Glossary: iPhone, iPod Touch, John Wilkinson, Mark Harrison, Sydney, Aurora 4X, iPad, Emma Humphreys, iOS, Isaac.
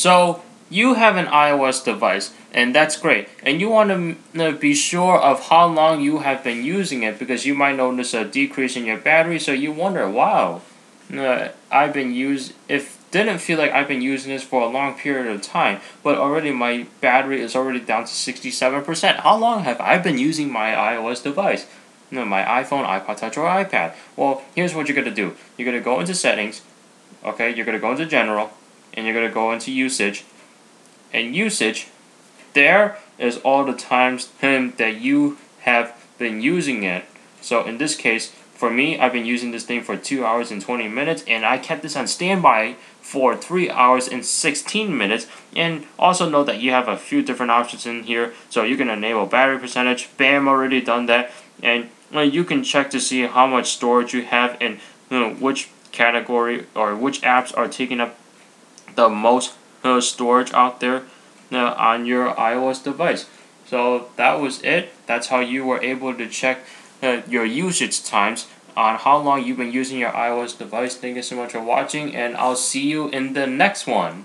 So you have an iOS device, and that's great. And you want to be sure of how long you have been using it, because you might notice a decrease in your battery. So you wonder, wow, didn't feel like I've been using this for a long period of time, but already my battery is already down to 67%. How long have I been using my iOS device? My iPhone, iPod Touch, or iPad? Well, here's what you're going to do. You're going to go into settings, okay? You're going to go into general, and you're going to go into usage. And usage, there is all the times that you have been using it. So in this case, for me, I've been using this thing for 2 hours and 20 minutes, and I kept this on standby for 3 hours and 16 minutes. And also note that you have a few different options in here. So you can enable battery percentage. Bam, already done that. And you can check to see how much storage you have and which category or which apps are taking up the most storage out there on your iOS device. So that was it. That's how you were able to check your usage times on how long you've been using your iOS device. Thank you so much for watching, and I'll see you in the next one.